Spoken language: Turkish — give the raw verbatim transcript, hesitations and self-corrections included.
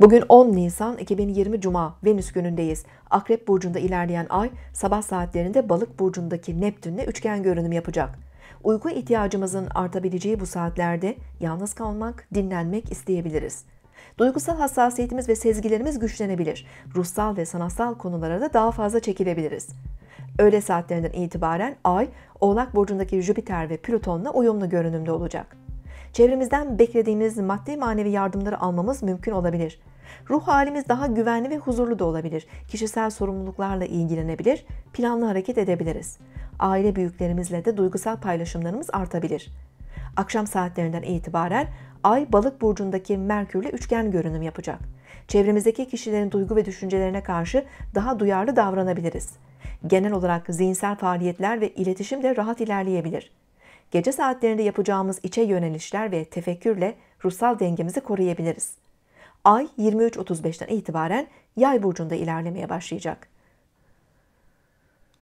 Bugün on Nisan iki bin yirmi Cuma, Venüs günündeyiz. Akrep burcunda ilerleyen ay sabah saatlerinde Balık burcundaki Neptünle üçgen görünüm yapacak. Uyku ihtiyacımızın artabileceği bu saatlerde yalnız kalmak, dinlenmek isteyebiliriz. Duygusal hassasiyetimiz ve sezgilerimiz güçlenebilir. Ruhsal ve sanatsal konulara da daha fazla çekilebiliriz. Öğle saatlerinden itibaren ay Oğlak burcundaki Jüpiter ve Plüton'la uyumlu görünümde olacak. Çevremizden beklediğimiz maddi manevi yardımları almamız mümkün olabilir. Ruh halimiz daha güvenli ve huzurlu da olabilir. Kişisel sorumluluklarla ilgilenebilir, planlı hareket edebiliriz. Aile büyüklerimizle de duygusal paylaşımlarımız artabilir. Akşam saatlerinden itibaren ay Balık burcundaki Merkür'le üçgen görünüm yapacak. Çevremizdeki kişilerin duygu ve düşüncelerine karşı daha duyarlı davranabiliriz. Genel olarak zihinsel faaliyetler ve iletişimle rahat ilerleyebilir. Gece saatlerinde yapacağımız içe yönelişler ve tefekkürle ruhsal dengemizi koruyabiliriz. Ay yirmi üç otuz beşten itibaren Yay burcunda ilerlemeye başlayacak.